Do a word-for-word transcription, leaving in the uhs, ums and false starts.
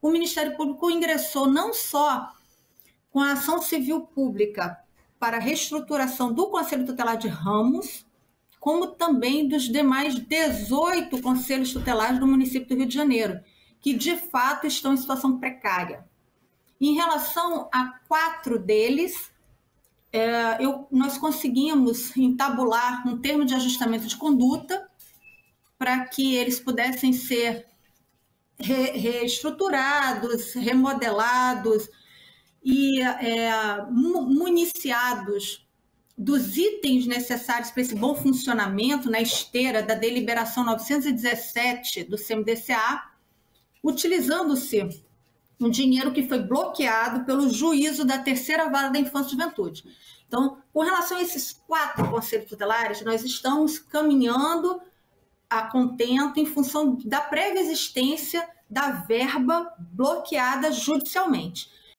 o Ministério Público ingressou não só com a ação civil pública para a reestruturação do Conselho Tutelar de Ramos, como também dos demais dezoito conselhos tutelares do município do Rio de Janeiro, que de fato estão em situação precária. Em relação a quatro deles, é, eu, nós conseguimos entabular um termo de ajustamento de conduta para que eles pudessem ser re, reestruturados, remodelados e é, municiados dos itens necessários para esse bom funcionamento na esteira da Deliberação novecentos e dezessete do C M D C A, utilizando-se um dinheiro que foi bloqueado pelo juízo da terceira vara da infância e juventude. Então, com relação a esses quatro conselhos tutelares, nós estamos caminhando a contento em função da prévia existência da verba bloqueada judicialmente.